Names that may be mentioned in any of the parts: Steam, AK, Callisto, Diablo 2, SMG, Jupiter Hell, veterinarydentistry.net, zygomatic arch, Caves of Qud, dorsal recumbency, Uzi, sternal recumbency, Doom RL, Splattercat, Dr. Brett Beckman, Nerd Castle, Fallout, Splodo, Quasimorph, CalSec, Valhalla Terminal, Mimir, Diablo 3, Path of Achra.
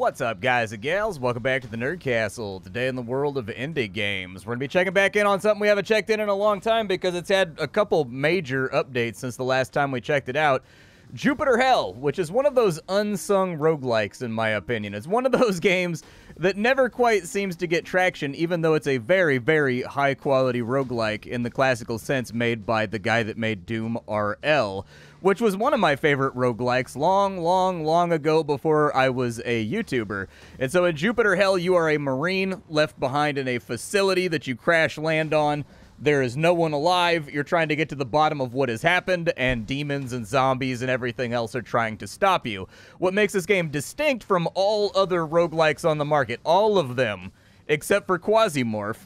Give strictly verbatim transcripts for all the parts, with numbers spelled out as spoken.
What's up, guys and gals? Welcome back to the Nerd Castle. Today in the world of indie games, we're going to be checking back in on something we haven't checked in in a long time because it's had a couple major updates since the last time we checked it out. Jupiter Hell, which is one of those unsung roguelikes, in my opinion. It's one of those games that never quite seems to get traction, even though it's a very, very high-quality roguelike in the classical sense made by the guy that made Doom R L, which was one of my favorite roguelikes long, long, long ago before I was a YouTuber. And so in Jupiter Hell, you are a Marine left behind in a facility that you crash-land on. There is no one alive, you're trying to get to the bottom of what has happened, and demons and zombies and everything else are trying to stop you. What makes this game distinct from all other roguelikes on the market, all of them, except for Quasimorph,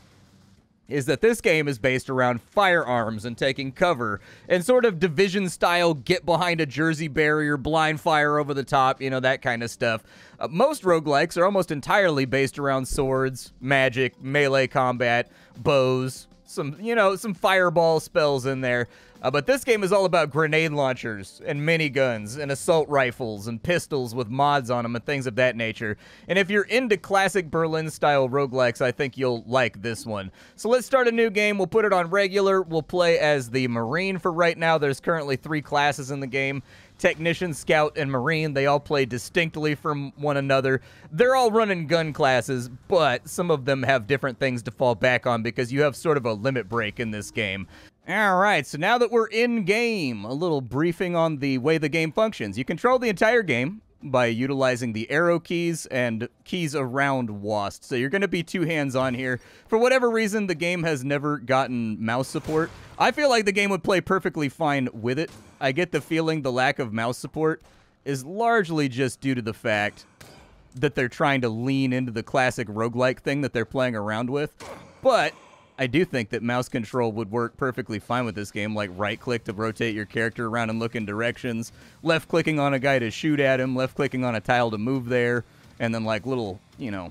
is that this game is based around firearms and taking cover and sort of Division-style get-behind-a-jersey barrier, blind fire over the top, you know, that kind of stuff. Uh, most roguelikes are almost entirely based around swords, magic, melee combat, bows, some, you know, some fireball spells in there. Uh, but this game is all about grenade launchers and miniguns and assault rifles and pistols with mods on them and things of that nature. And if you're into classic Berlin-style roguelikes, I think you'll like this one. So let's start a new game. We'll put it on regular. We'll play as the Marine for right now. There's currently three classes in the game. Technician, Scout, and Marine. They all play distinctly from one another. They're all running gun classes, but some of them have different things to fall back on because you have sort of a limit break in this game. All right, so now that we're in game, a little briefing on the way the game functions. You control the entire game by utilizing the arrow keys and keys around W A S D. So you're going to be two hands on here. For whatever reason, the game has never gotten mouse support. I feel like the game would play perfectly fine with it. I get the feeling the lack of mouse support is largely just due to the fact that they're trying to lean into the classic roguelike thing that they're playing around with. But I do think that mouse control would work perfectly fine with this game, like right-click to rotate your character around and look in directions, left-clicking on a guy to shoot at him, left-clicking on a tile to move there, and then like little, you know,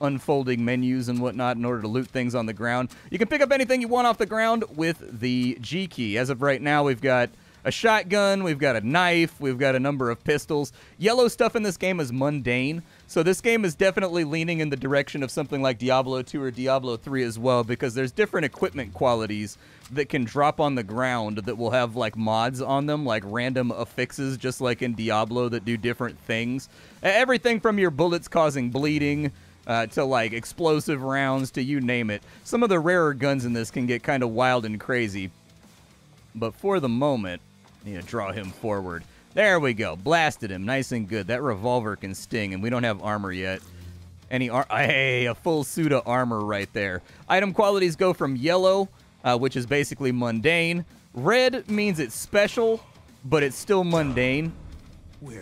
unfolding menus and whatnot in order to loot things on the ground. You can pick up anything you want off the ground with the G key. As of right now, we've got a shotgun, we've got a knife, we've got a number of pistols. Yellow stuff in this game is mundane, so this game is definitely leaning in the direction of something like Diablo two or Diablo three as well, because there's different equipment qualities that can drop on the ground that will have like mods on them, like random affixes, just like in Diablo, that do different things. Everything from your bullets causing bleeding, Uh, to like explosive rounds, to you name it. Some of the rarer guns in this can get kind of wild and crazy. But for the moment, I need to draw him forward. There we go. Blasted him. Nice and good. That revolver can sting, and we don't have armor yet. Any ar- Hey, a full suit of armor right there. Item qualities go from yellow, uh, which is basically mundane. Red means it's special, but it's still mundane.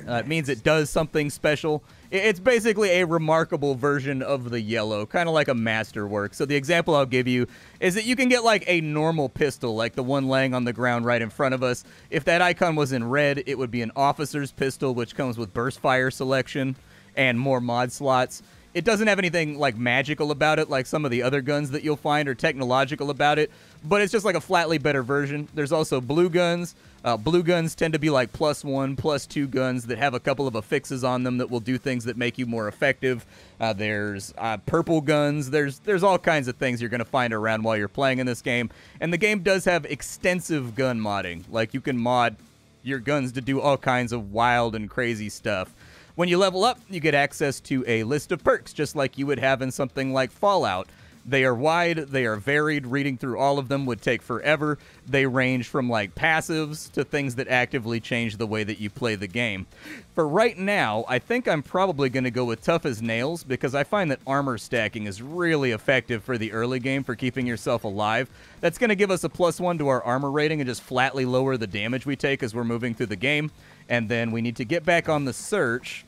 Uh, it means it does something special. It's basically a remarkable version of the yellow, kind of like a masterwork. So the example I'll give you is that you can get like a normal pistol, like the one laying on the ground right in front of us. If that icon was in red, it would be an officer's pistol, which comes with burst fire selection and more mod slots. It doesn't have anything like magical about it, like some of the other guns that you'll find, or technological about it, but it's just like a flatly better version. There's also blue guns. Uh, blue guns tend to be like plus one, plus two guns that have a couple of affixes on them that will do things that make you more effective. Uh, there's uh, purple guns. There's there's all kinds of things you're going to find around while you're playing in this game. And the game does have extensive gun modding. Like, you can mod your guns to do all kinds of wild and crazy stuff. When you level up, you get access to a list of perks, just like you would have in something like Fallout. They are wide, they are varied, reading through all of them would take forever. They range from like passives to things that actively change the way that you play the game. For right now, I think I'm probably going to go with Tough as Nails, because I find that armor stacking is really effective for the early game for keeping yourself alive. That's going to give us a plus one to our armor rating and just flatly lower the damage we take as we're moving through the game. And then we need to get back on the search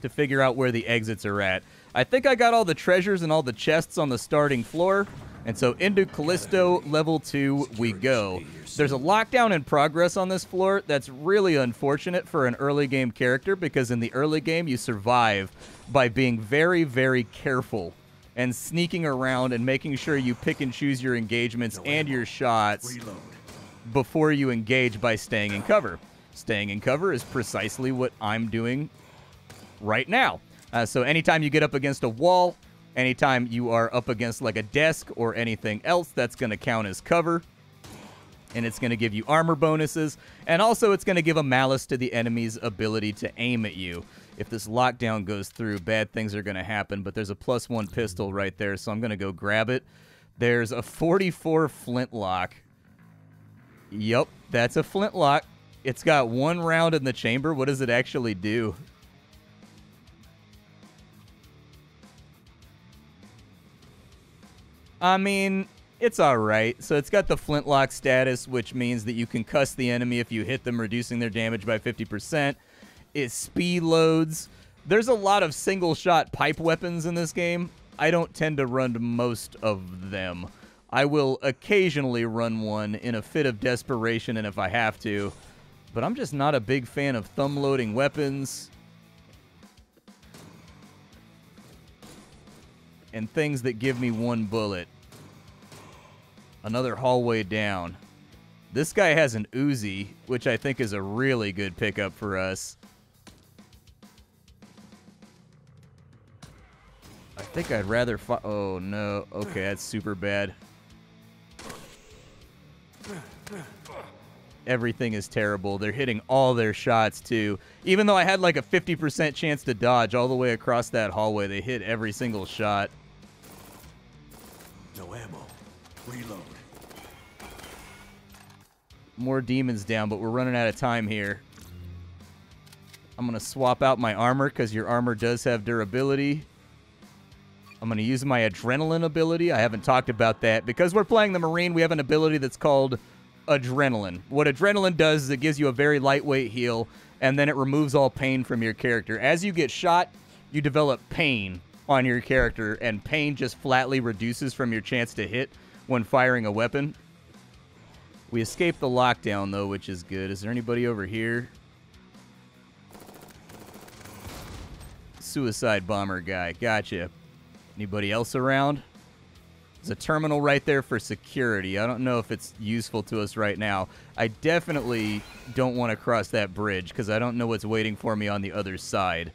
to figure out where the exits are at. I think I got all the treasures and all the chests on the starting floor, and so into Callisto level two we go. There's a lockdown in progress on this floor that's really unfortunate for an early game character, because in the early game you survive by being very, very careful and sneaking around and making sure you pick and choose your engagements and your shots before you engage by staying in cover. Staying in cover is precisely what I'm doing right now. Uh, so anytime you get up against a wall, anytime you are up against like a desk or anything else, that's going to count as cover. And it's going to give you armor bonuses. And also it's going to give a malice to the enemy's ability to aim at you. If this lockdown goes through, bad things are going to happen. But there's a plus one pistol right there, so I'm going to go grab it. There's a forty-four flintlock. Yup, that's a flintlock. It's got one round in the chamber. What does it actually do? I mean, it's alright. So it's got the flintlock status, which means that you can cuss the enemy if you hit them, reducing their damage by fifty percent. It speed loads. There's a lot of single-shot pipe weapons in this game. I don't tend to run most of them. I will occasionally run one in a fit of desperation and if I have to, but I'm just not a big fan of thumb-loading weapons and things that give me one bullet. Another hallway down. This guy has an Uzi, which I think is a really good pickup for us. I think I'd rather fi- oh no, okay, that's super bad. Everything is terrible. They're hitting all their shots too. Even though I had like a fifty percent chance to dodge all the way across that hallway, they hit every single shot. No ammo. Reload. More demons down, but we're running out of time here. I'm gonna swap out my armor because your armor does have durability. I'm going to use my adrenaline ability. I haven't talked about that. Because we're playing the Marine, we have an ability that's called adrenaline. What adrenaline does is it gives you a very lightweight heal, and then it removes all pain from your character. As you get shot, you develop pain on your character, and pain just flatly reduces from your chance to hit when firing a weapon. We escaped the lockdown, though, which is good. Is there anybody over here? Suicide bomber guy. Gotcha. Anybody else around? There's a terminal right there for security. I don't know if it's useful to us right now. I definitely don't want to cross that bridge because I don't know what's waiting for me on the other side.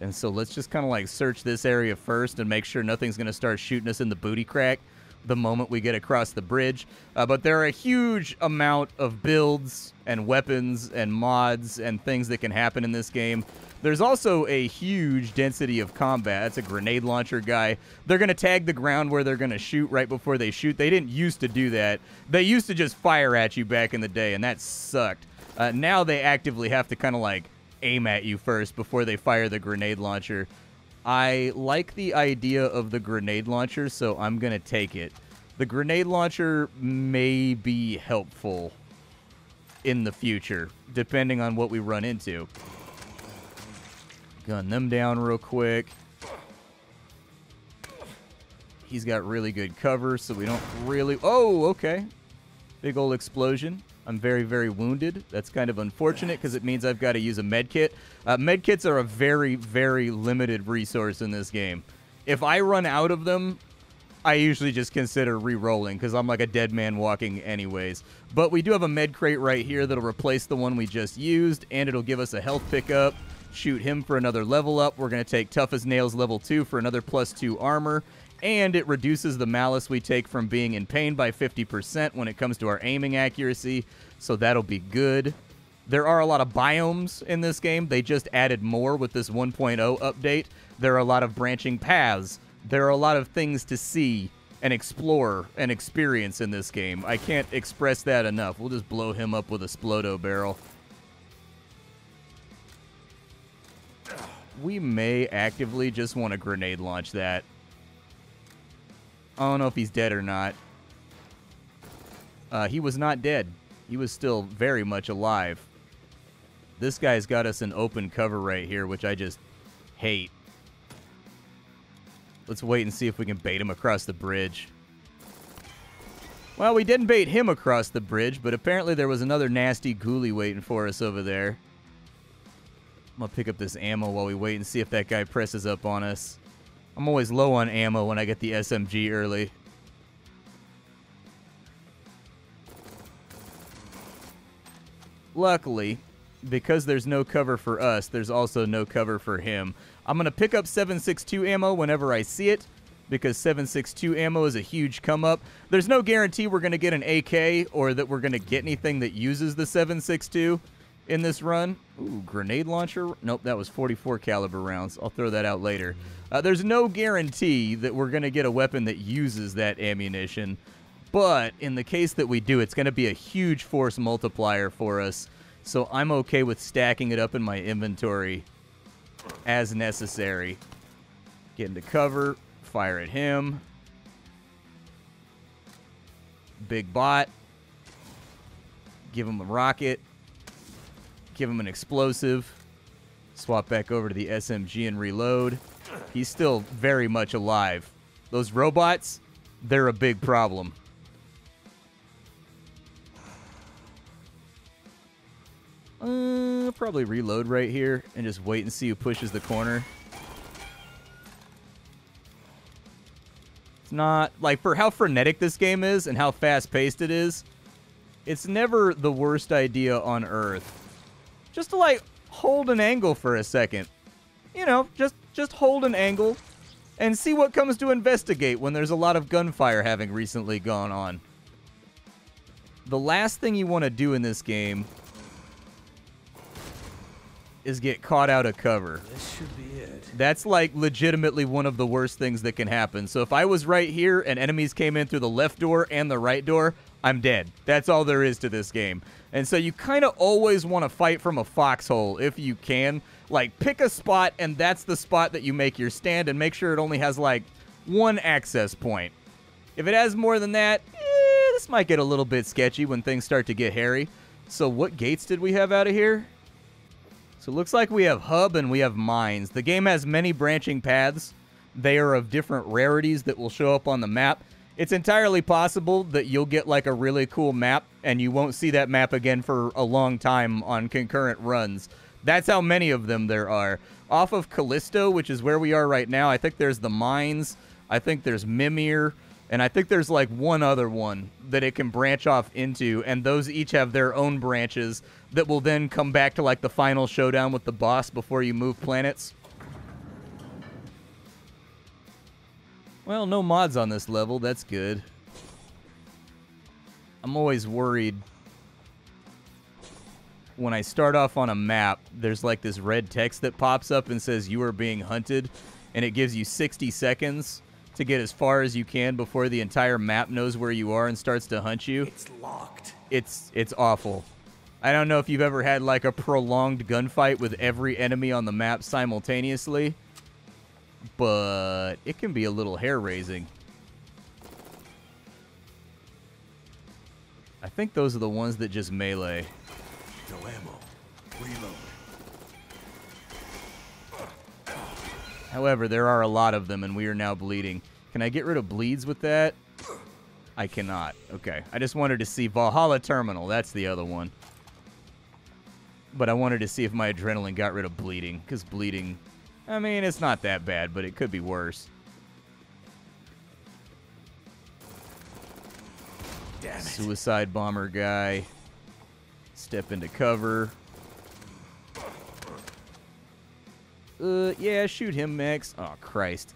And so let's just kind of like search this area first and make sure nothing's going to start shooting us in the booty crack the moment we get across the bridge. Uh, but there are a huge amount of builds and weapons and mods and things that can happen in this game. There's also a huge density of combat. That's a grenade launcher guy. They're going to tag the ground where they're going to shoot right before they shoot. They didn't used to do that. They used to just fire at you back in the day, and that sucked. Uh, now they actively have to kind of like aim at you first before they fire the grenade launcher. I like the idea of the grenade launcher, so I'm going to take it. The grenade launcher may be helpful in the future, depending on what we run into. Gun them down real quick. He's got really good cover, so we don't really... Oh, okay. Big old explosion. I'm very, very wounded. That's kind of unfortunate because it means I've got to use a med kit. Uh, med kits are a very, very limited resource in this game. If I run out of them, I usually just consider re-rolling because I'm like a dead man walking anyways. But we do have a med crate right here that'll replace the one we just used, and it'll give us a health pickup. Shoot him for another level up. We're going to take Tough as Nails level two for another plus two armor. And it reduces the malice we take from being in pain by fifty percent when it comes to our aiming accuracy. So that'll be good. There are a lot of biomes in this game. They just added more with this one point oh update. There are a lot of branching paths. There are a lot of things to see and explore and experience in this game. I can't express that enough. We'll just blow him up with a Splodo barrel. We may actively just want to grenade launch that. I don't know if he's dead or not. Uh, he was not dead. He was still very much alive. This guy's got us an open cover right here, which I just hate. Let's wait and see if we can bait him across the bridge. Well, we didn't bait him across the bridge, but apparently there was another nasty ghoulie waiting for us over there. I'm gonna pick up this ammo while we wait and see if that guy presses up on us. I'm always low on ammo when I get the S M G early. Luckily, because there's no cover for us, there's also no cover for him. I'm going to pick up seven six two ammo whenever I see it, because seven six two ammo is a huge come-up. There's no guarantee we're going to get an A K or that we're going to get anything that uses the seven six two in this run. Ooh, grenade launcher. Nope, that was forty-four caliber rounds. I'll throw that out later. Uh, there's no guarantee that we're going to get a weapon that uses that ammunition, but in the case that we do, it's going to be a huge force multiplier for us, so I'm okay with stacking it up in my inventory as necessary. Get into cover. Fire at him. Big bot. Give him a rocket. Give him an explosive. Swap back over to the S M G and reload. He's still very much alive. Those robots, they're a big problem. Uh, probably reload right here and just wait and see who pushes the corner. Not like, for how frenetic this game is and how fast-paced it is, it's never the worst idea on earth just to like hold an angle for a second, you know, just just hold an angle and see what comes to investigate when there's a lot of gunfire having recently gone on. The last thing you want to do in this game is get caught out of cover. This should be it. That's like legitimately one of the worst things that can happen. So if I was right here and enemies came in through the left door and the right door, I'm dead. That's all there is to this game. And so you kind of always want to fight from a foxhole if you can. Like, pick a spot and that's the spot that you make your stand, and make sure it only has like one access point. If it has more than that, eh, this might get a little bit sketchy when things start to get hairy. So what gates did we have out of here? So it looks like we have hub and we have mines. The game has many branching paths. They are of different rarities that will show up on the map. It's entirely possible that you'll get like a really cool map and you won't see that map again for a long time on concurrent runs. That's how many of them there are. Off of Callisto, which is where we are right now, I think there's the mines, I think there's Mimir, and I think there's like one other one that it can branch off into, and those each have their own branches that will then come back to like the final showdown with the boss before you move planets. Well, no mods on this level. That's good. I'm always worried when I start off on a map, there's like this red text that pops up and says you are being hunted, and it gives you sixty seconds to get as far as you can before the entire map knows where you are and starts to hunt you. It's locked. It's, it's awful. I don't know if you've ever had like a prolonged gunfight with every enemy on the map simultaneously, but it can be a little hair-raising. I think those are the ones that just melee. No ammo. Reload. However, there are a lot of them, and we are now bleeding. Can I get rid of bleeds with that? I cannot. Okay. I just wanted to see Valhalla Terminal. That's the other one. But I wanted to see if my adrenaline got rid of bleeding, because bleeding, I mean, it's not that bad, but it could be worse. Damn it. Suicide bomber guy. Step into cover. Uh, yeah, shoot him next. Oh, Christ.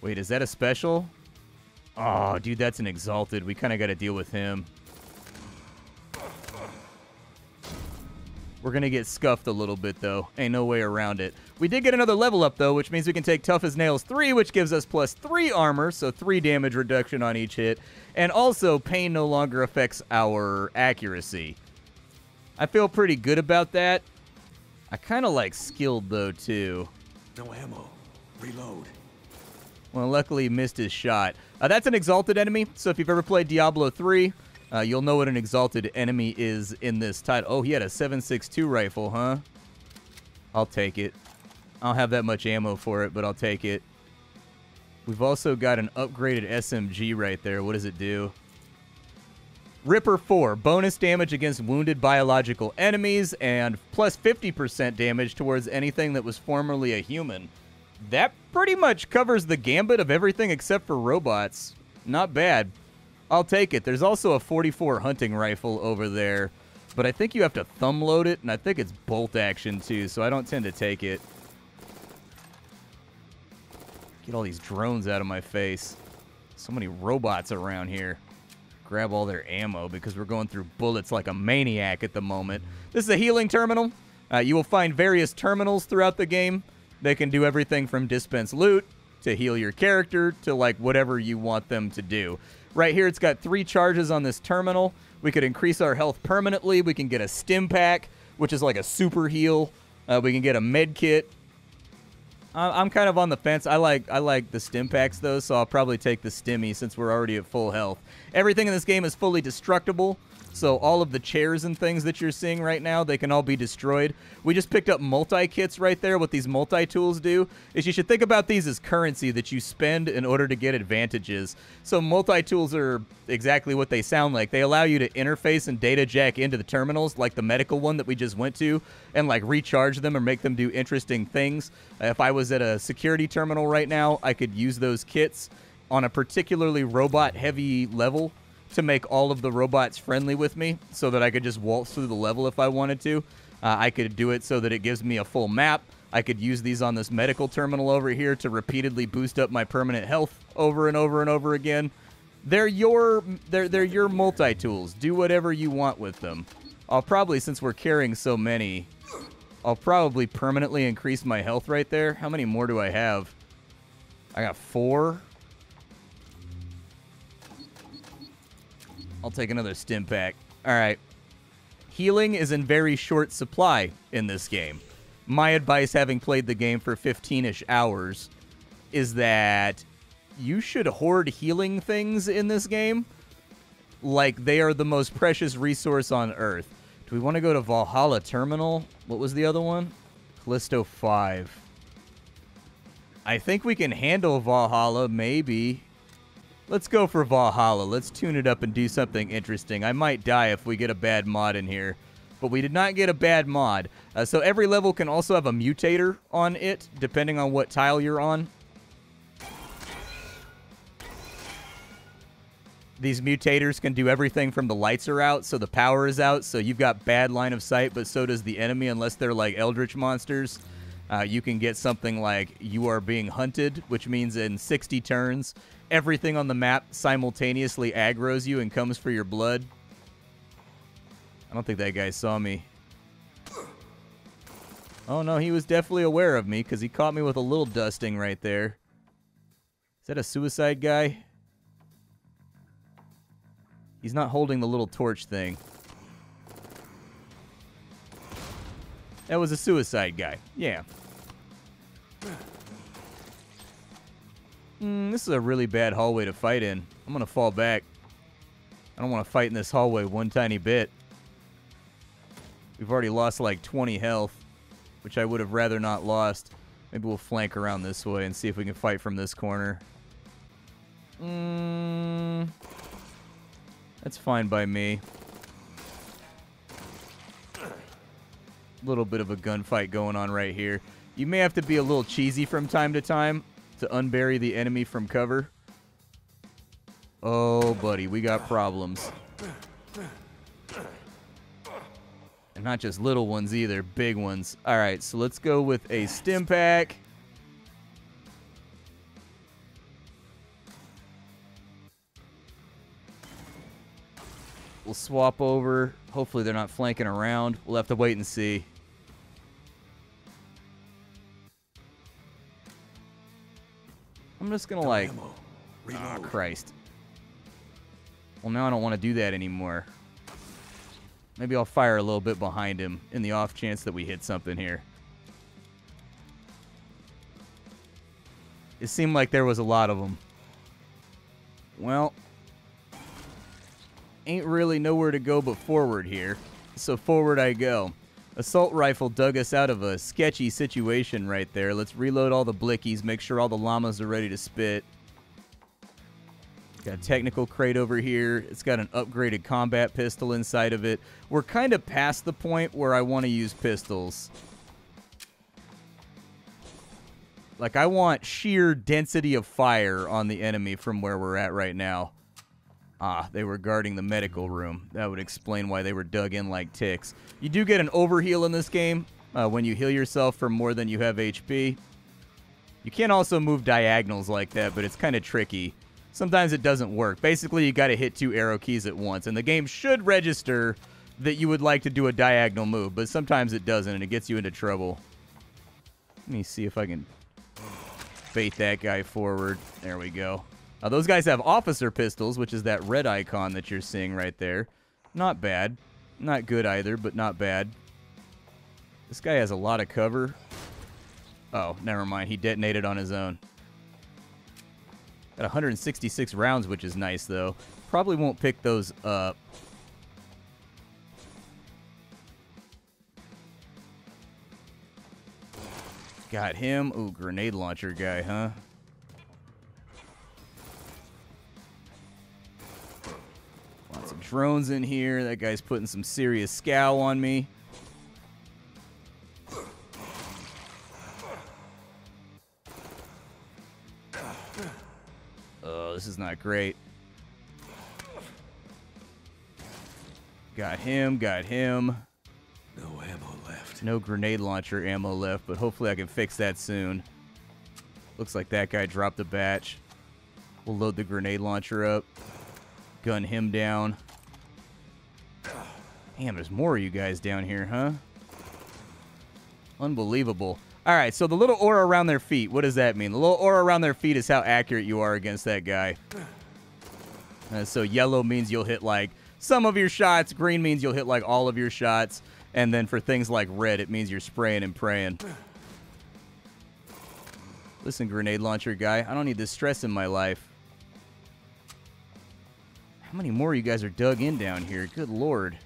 Wait, is that a special? Oh, dude, that's an exalted. We kind of got to deal with him. We're going to get scuffed a little bit, though. Ain't no way around it. We did get another level up, though, which means we can take Tough as Nails three, which gives us plus three armor, so three damage reduction on each hit. And also, pain no longer affects our accuracy. I feel pretty good about that. I kind of like skilled, though, too. No ammo. Reload. Well, luckily he missed his shot. Uh, that's an exalted enemy, so if you've ever played Diablo three... Uh, you'll know what an exalted enemy is in this title. Oh, he had a seven six two rifle, huh? I'll take it. I don't have that much ammo for it, but I'll take it. We've also got an upgraded S M G right there. What does it do? Ripper four. Bonus damage against wounded biological enemies and plus fifty percent damage towards anything that was formerly a human. That pretty much covers the gambit of everything except for robots. Not bad. I'll take it. There's also a forty-four hunting rifle over there But I think you have to thumb load it, and I think it's bolt action too, so I don't tend to take it. Get all these drones out of my face. So many robots around here. Grab all their ammo because we're going through bullets like a maniac at the moment. This is a healing terminal. Uh, you will find various terminals throughout the game. They can do everything from dispense loot to heal your character to like whatever you want them to do. Right here, it's got three charges on this terminal. We could increase our health permanently. We can get a stim pack, which is like a super heal. Uh, we can get a med kit. Uh, I'm kind of on the fence. I like I like the stim packs though, so I'll probably take the stimmy since we're already at full health. Everything in this game is fully destructible. So all of the chairs and things that you're seeing right now, they can all be destroyed. We just picked up multi-kits right there. What these multi-tools do is you should think about these as currency that you spend in order to get advantages. So multi-tools are exactly what they sound like. They allow you to interface and data jack into the terminals, like the medical one that we just went to, and like recharge them or make them do interesting things. If I was at a security terminal right now, I could use those kits on a particularly robot-heavy level to make all of the robots friendly with me so that I could just waltz through the level if I wanted to. Uh, I could do it so that it gives me a full map. I could use these on this medical terminal over here to repeatedly boost up my permanent health over and over and over again. They're your, they're, they're your multi-tools. Do whatever you want with them. I'll probably, since we're carrying so many, I'll probably permanently increase my health right there. How many more do I have? I got four. I'll take another stim pack. All right. Healing is in very short supply in this game. My advice, having played the game for fifteen-ish hours, is that you should hoard healing things in this game like they are the most precious resource on Earth. Do we want to go to Valhalla Terminal? What was the other one? Callisto five. I think we can handle Valhalla, maybe. Let's go for Valhalla. Let's tune it up and do something interesting. I might die if we get a bad mod in here, but we did not get a bad mod. Uh, so every level can also have a mutator on it, depending on what tile you're on. These mutators can do everything from the lights are out, so the power is out, so you've got bad line of sight, but so does the enemy unless they're like eldritch monsters. Uh, you can get something like you are being hunted, which means in sixty turns, everything on the map simultaneously aggros you and comes for your blood. I don't think that guy saw me. Oh no, he was definitely aware of me because he caught me with a little dusting right there. Is that a suicide guy? He's not holding the little torch thing. That was a suicide guy. Yeah. Mm, this is a really bad hallway to fight in. I'm going to fall back. I don't want to fight in this hallway one tiny bit. We've already lost like twenty health, which I would have rather not lost. Maybe we'll flank around this way and see if we can fight from this corner. Mm, that's fine by me. A little bit of a gunfight going on right here. You may have to be a little cheesy from time to time to unbury the enemy from cover. Oh, buddy, we got problems. And not just little ones either, big ones. All right, so let's go with a stim pack. We'll swap over. Hopefully they're not flanking around. We'll have to wait and see. I'm just gonna like... Oh, Christ. Well, now I don't want to do that anymore. Maybe I'll fire a little bit behind him in the off chance that we hit something here. It seemed like there was a lot of them. Well... Ain't really nowhere to go but forward here. So forward I go. Assault rifle dug us out of a sketchy situation right there. Let's reload all the blickies, make sure all the llamas are ready to spit. Got a technical crate over here. It's got an upgraded combat pistol inside of it. We're kind of past the point where I want to use pistols. Like, I want sheer density of fire on the enemy from where we're at right now. Ah, they were guarding the medical room. That would explain why they were dug in like ticks. You do get an overheal in this game uh, when you heal yourself for more than you have H P. You can also move diagonals like that, but it's kind of tricky. Sometimes it doesn't work. Basically, you got to hit two arrow keys at once, and the game should register that you would like to do a diagonal move, but sometimes it doesn't, and it gets you into trouble. Let me see if I can bait that guy forward. There we go. Uh, those guys have officer pistols, which is that red icon that you're seeing right there. Not bad. Not good either, but not bad. This guy has a lot of cover. Oh, never mind. He detonated on his own. Got one hundred sixty-six rounds, which is nice, though. Probably won't pick those up. Got him. Ooh, grenade launcher guy, huh? Lots of drones in here. That guy's putting some serious scowl on me. Oh, this is not great. Got him, got him. No ammo left. No grenade launcher ammo left, but hopefully I can fix that soon. Looks like that guy dropped a batch. We'll load the grenade launcher up. Gun him down. Damn, there's more of you guys down here, huh? Unbelievable. All right, so the little aura around their feet, what does that mean? The little aura around their feet is how accurate you are against that guy. Uh, so yellow means you'll hit, like, some of your shots. Green means you'll hit, like, all of your shots. And then for things like red, it means you're spraying and praying. Listen, grenade launcher guy, I don't need this stress in my life. How many more of you guys are dug in down here? Good lord.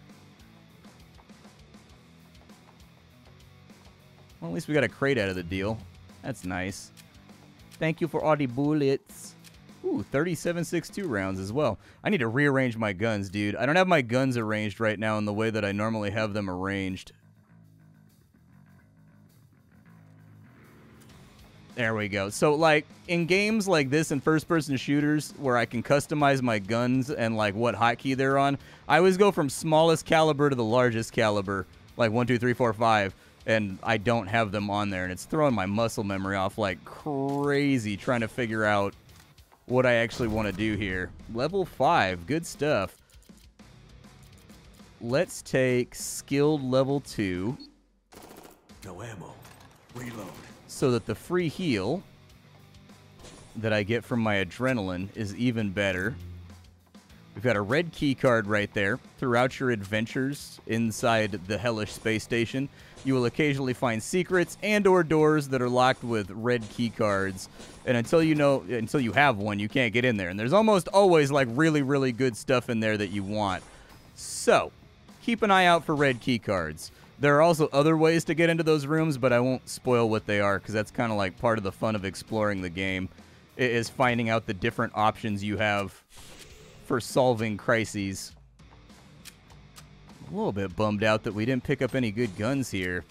Well, at least we got a crate out of the deal. That's nice. Thank you for all the bullets. Ooh, thirty-seven sixty-two rounds as well. I need to rearrange my guns, dude. I don't have my guns arranged right now in the way that I normally have them arranged. There we go. So, like, in games like this and first-person shooters where I can customize my guns and, like, what hotkey they're on, I always go from smallest caliber to the largest caliber, like one, two, three, four, five, and I don't have them on there, and it's throwing my muscle memory off like crazy trying to figure out what I actually want to do here. Level five. Good stuff. Let's take skilled level two. No ammo. Reload. So that the free heal that I get from my adrenaline is even better. We've got a red key card right there. Throughout your adventures inside the hellish space station, you will occasionally find secrets and or doors that are locked with red key cards. And until you know, until you have one, you can't get in there. And there's almost always like really, really good stuff in there that you want. So keep an eye out for red key cards. There are also other ways to get into those rooms, but I won't spoil what they are because that's kind of like part of the fun of exploring the game, is finding out the different options you have for solving crises. I'm a little bit bummed out that we didn't pick up any good guns here.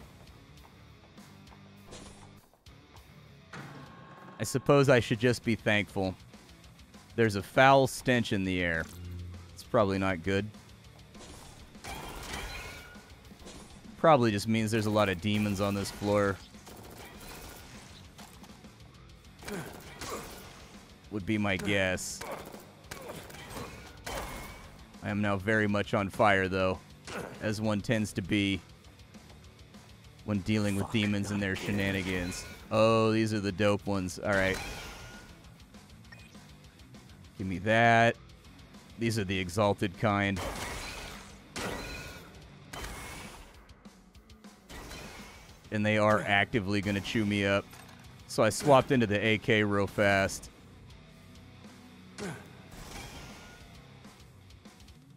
I suppose I should just be thankful. There's a foul stench in the air. It's probably not good. Probably just means there's a lot of demons on this floor. Would be my guess. I am now very much on fire, though, as one tends to be when dealing with demons and their shenanigans. Oh, these are the dope ones. All right. Give me that. These are the exalted kind. And they are actively going to chew me up. So I swapped into the A K real fast.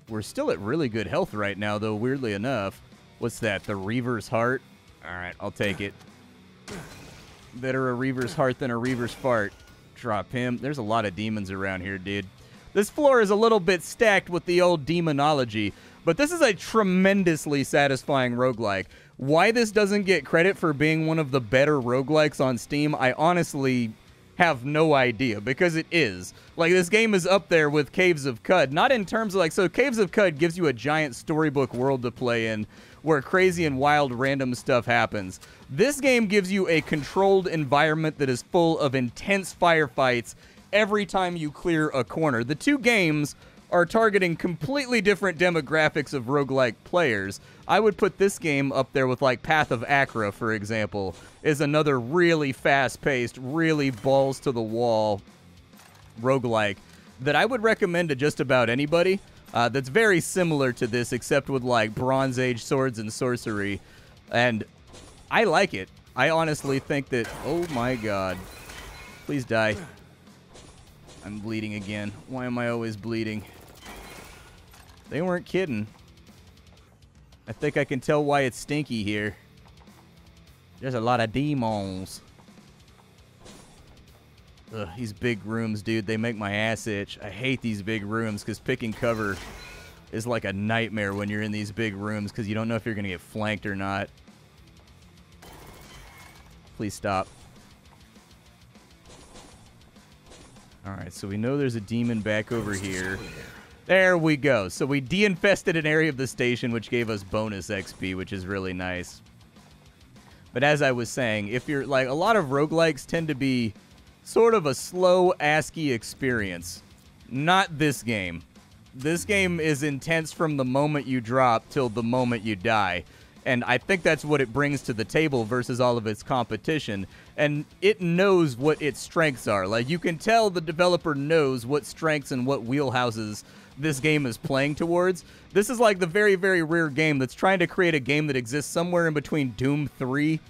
We're still at really good health right now, though, weirdly enough. What's that, the Reaver's Heart? All right, I'll take it. Better a Reaver's Heart than a Reaver's Fart. Drop him. There's a lot of demons around here, dude. This floor is a little bit stacked with the old demonology, but this is a tremendously satisfying roguelike. Why this doesn't get credit for being one of the better roguelikes on Steam, I honestly have no idea, because it is. Like, this game is up there with Caves of Qud, not in terms of, like, so Caves of Qud gives you a giant storybook world to play in where crazy and wild random stuff happens. This game gives you a controlled environment that is full of intense firefights every time you clear a corner. The two games are targeting completely different demographics of roguelike players. I would put this game up there with, like, Path of Achra, for example, is another really fast-paced, really balls-to-the-wall roguelike that I would recommend to just about anybody, uh, that's very similar to this, except with, like, Bronze Age swords and sorcery, and I like it. I honestly think that... Oh, my God. Please die. I'm bleeding again. Why am I always bleeding? They weren't kidding. I think I can tell why it's stinky here. There's a lot of demons. Ugh, these big rooms, dude. They make my ass itch. I hate these big rooms because picking cover is like a nightmare when you're in these big rooms because you don't know if you're going to get flanked or not. Please stop. Alright, so we know there's a demon back over here. There we go. So we de-infested an area of the station, which gave us bonus X P, which is really nice. But as I was saying, if you're, like, a lot of roguelikes tend to be sort of a slow ASCII experience. Not this game. This game is intense from the moment you drop till the moment you die. And I think that's what it brings to the table versus all of its competition. And it knows what its strengths are. Like, you can tell the developer knows what strengths and what wheelhouses this game is playing towards. This is like the very, very rare game that's trying to create a game that exists somewhere in between Doom three.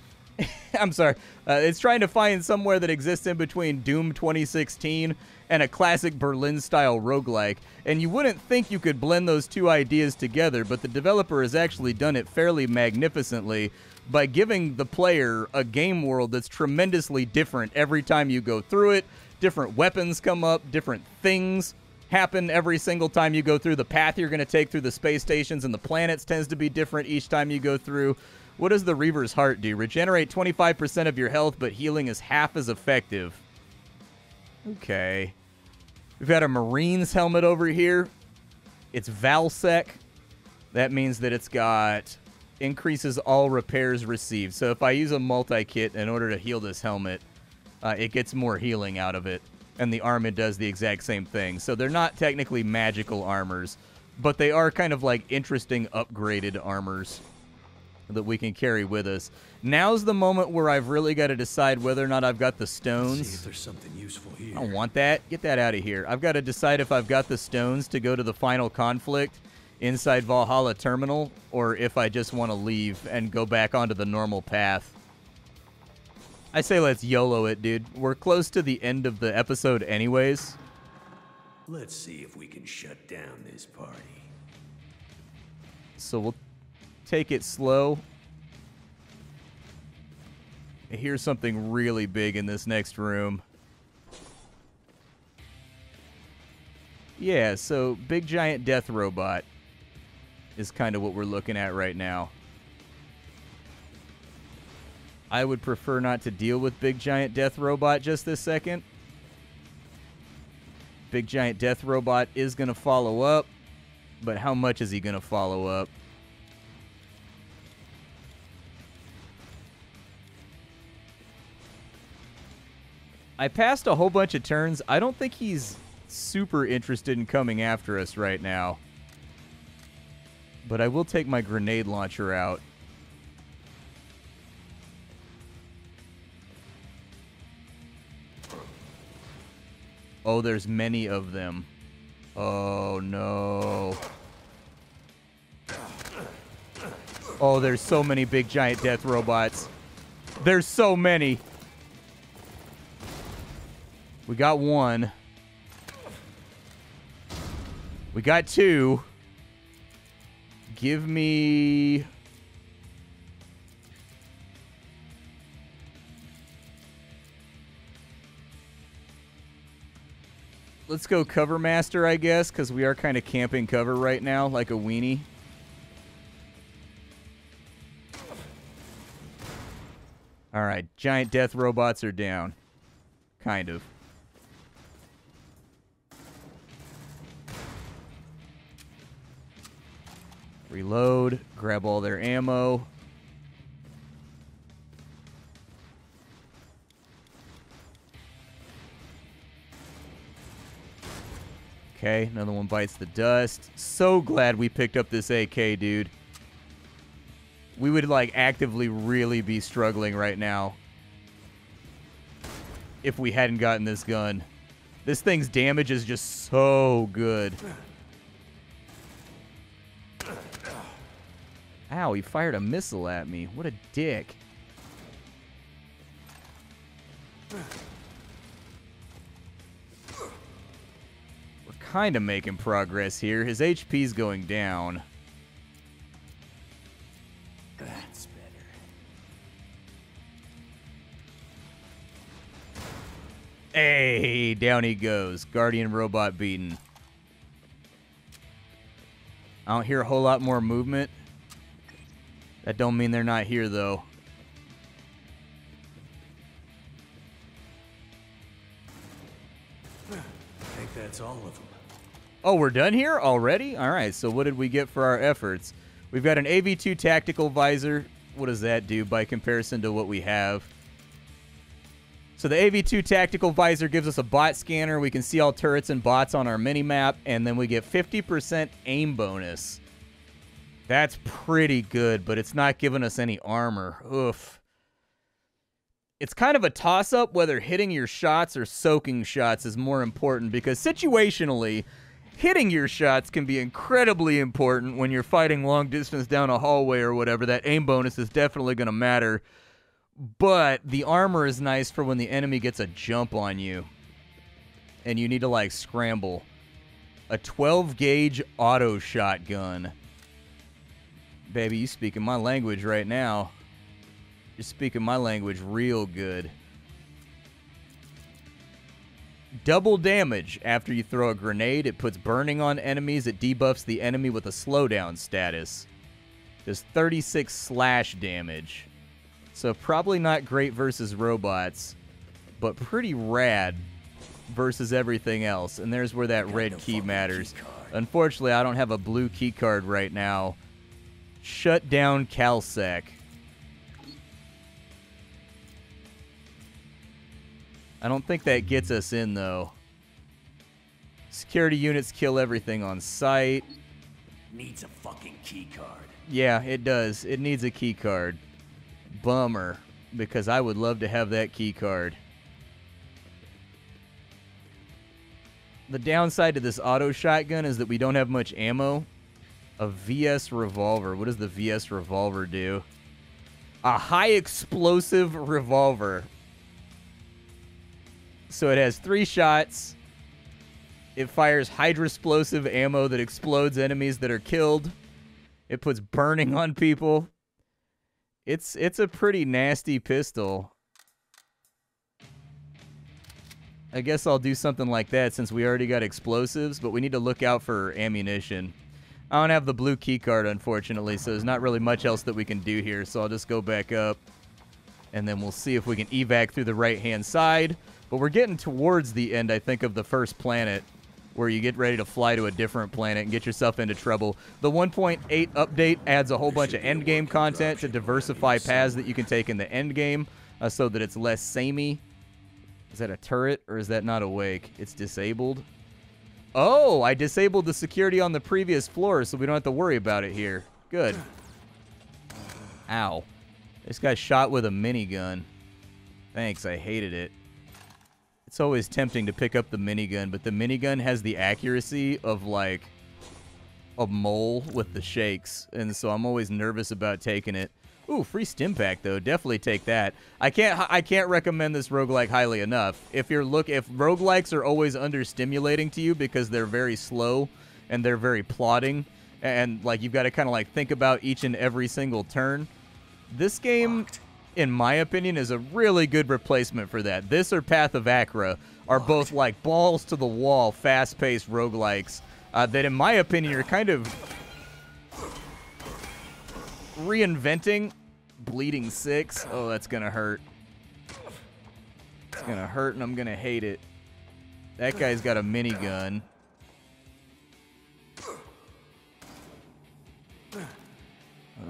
I'm sorry. Uh, it's trying to find somewhere that exists in between Doom twenty sixteen and a classic Berlin-style roguelike, and you wouldn't think you could blend those two ideas together, but the developer has actually done it fairly magnificently by giving the player a game world that's tremendously different every time you go through it. Different weapons come up, different things happen every single time you go through. The path you're going to take through the space stations and the planets tends to be different each time you go through. What does the Reaver's Heart do? Regenerate twenty-five percent of your health, but healing is half as effective. Okay. We've got a Marine's helmet over here. It's CalSec. That means that it's got increases all repairs received. So if I use a multi-kit in order to heal this helmet, uh, it gets more healing out of it. And the armor does the exact same thing. So they're not technically magical armors, but they are kind of like interesting upgraded armors that we can carry with us. Now's the moment where I've really got to decide whether or not I've got the stones. See if there's something useful here. I don't want that. Get that out of here. I've got to decide if I've got the stones to go to the final conflict inside Valhalla Terminal, or if I just want to leave and go back onto the normal path. I say let's YOLO it, dude. We're close to the end of the episode anyways. Let's see if we can shut down this party. So we'll take it slow. I hear something really big in this next room. Yeah, so big giant death robot is kind of what we're looking at right now. I would prefer not to deal with big giant death robot just this second. Big giant death robot is going to follow up, but how much is he going to follow up? I passed a whole bunch of turns. I don't think he's super interested in coming after us right now. But I will take my grenade launcher out. Oh, there's many of them. Oh, no. Oh, there's so many big giant death robots. There's so many. We got one. We got two. Give me... Let's go cover master, I guess, because we are kind of camping cover right now, like a weenie. All right, giant death robots are down. Kind of. Reload, grab all their ammo. Okay, another one bites the dust. So glad we picked up this A K, dude. We would, like, actively really be struggling right now if we hadn't gotten this gun. This thing's damage is just so good. Ow, he fired a missile at me. What a dick. Kind of making progress here. His H P's going down. That's better. Hey, down he goes. Guardian robot beaten. I don't hear a whole lot more movement. That don't mean they're not here, though. I think that's all of them. Oh, we're done here already? All right, so what did we get for our efforts? We've got an A V two tactical visor. What does that do by comparison to what we have? So the A V two tactical visor gives us a bot scanner. We can see all turrets and bots on our mini-map, and then we get fifty percent aim bonus. That's pretty good, but it's not giving us any armor. Oof. It's kind of a toss-up whether hitting your shots or soaking shots is more important, because situationally, hitting your shots can be incredibly important when you're fighting long distance down a hallway or whatever. That aim bonus is definitely going to matter. But the armor is nice for when the enemy gets a jump on you and you need to, like, scramble. A twelve gauge auto shotgun. Baby, you speaking my language right now. You're speaking my language real good. Double damage after you throw a grenade. It puts burning on enemies. It debuffs the enemy with a slowdown status. Does thirty-six slash damage. So probably not great versus robots, but pretty rad versus everything else. And there's where that red key matters. Unfortunately, I don't have a blue key card right now. Shut down CalSec. I don't think that gets us in, though. Security units kill everything on sight. Needs a fucking key card. Yeah, it does. It needs a key card. Bummer, because I would love to have that key card. The downside to this auto shotgun is that we don't have much ammo. A V S revolver. What does the V S revolver do? A high explosive revolver. So it has three shots. It fires hydrosplosive ammo that explodes enemies that are killed. It puts burning on people. It's it's a pretty nasty pistol. I guess I'll do something like that since we already got explosives, but we need to look out for ammunition. I don't have the blue key card, unfortunately, so there's not really much else that we can do here, so I'll just go back up, and then we'll see if we can evac through the right-hand side. But we're getting towards the end, I think, of the first planet, where you get ready to fly to a different planet and get yourself into trouble. The one point eight update adds a whole bunch of endgame content to diversify paths that you can take in the endgame, uh, so that it's less samey. Is that a turret, or is that not awake? It's disabled. Oh, I disabled the security on the previous floor, so we don't have to worry about it here. Good. Ow. This guy shot with a minigun. Thanks, I hated it. It's always tempting to pick up the minigun, but the minigun has the accuracy of, like, a mole with the shakes, and so I'm always nervous about taking it. Ooh, free stim pack, though. Definitely take that. I can't I can't recommend this roguelike highly enough. If you're look if roguelikes are always understimulating to you because they're very slow and they're very plodding, and, like, you've got to kind of, like, think about each and every single turn, this game... Locked. In my opinion, is a really good replacement for that. This or Path of Achra are both, like, balls to the wall, fast-paced roguelikes uh, that, in my opinion, are kind of reinventing. Bleeding six. Oh, that's gonna hurt. gonna hurt and I'm gonna hate it. That guy's got a minigun.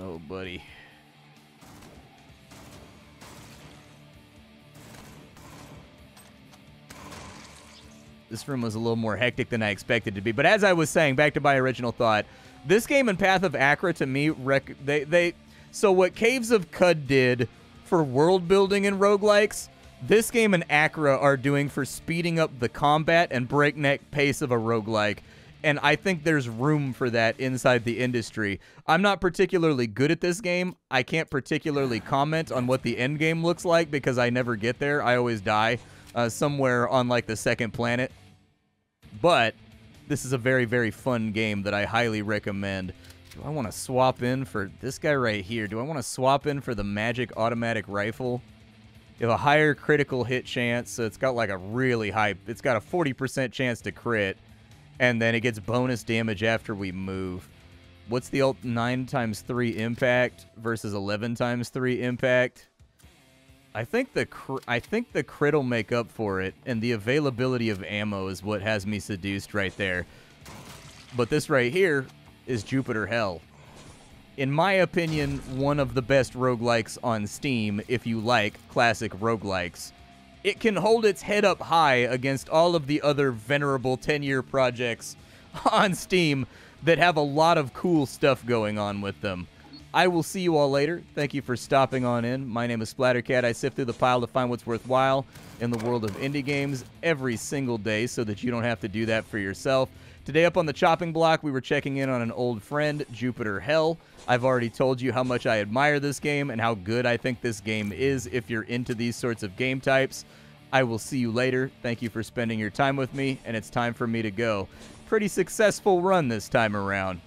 Oh, buddy. This room was a little more hectic than I expected to be. But as I was saying, back to my original thought, this game and Path of Achra, to me, rec they, they... So what Caves of Qud did for world building and roguelikes, this game and Achra are doing for speeding up the combat and breakneck pace of a roguelike. And I think there's room for that inside the industry. I'm not particularly good at this game. I can't particularly comment on what the end game looks like because I never get there. I always die uh, somewhere on, like, the second planet. But this is a very, very fun game that I highly recommend. Do I want to swap in for this guy right here? Do I want to swap in for the magic automatic rifle? You have a higher critical hit chance, so it's got, like, a really high... It's got a forty percent chance to crit. And then it gets bonus damage after we move. What's the ult? nine times three impact versus eleven times three impact? I think the cr I think the crit'll make up for it, and the availability of ammo is what has me seduced right there. But this right here is Jupiter Hell. In my opinion, one of the best roguelikes on Steam, if you like classic roguelikes. It can hold its head up high against all of the other venerable ten-year projects on Steam that have a lot of cool stuff going on with them. I will see you all later. Thank you for stopping on in. My name is Splattercat. I sift through the pile to find what's worthwhile in the world of indie games every single day so that you don't have to do that for yourself. Today up on the chopping block, we were checking in on an old friend, Jupiter Hell. I've already told you how much I admire this game and how good I think this game is if you're into these sorts of game types. I will see you later. Thank you for spending your time with me, and it's time for me to go. Pretty successful run this time around.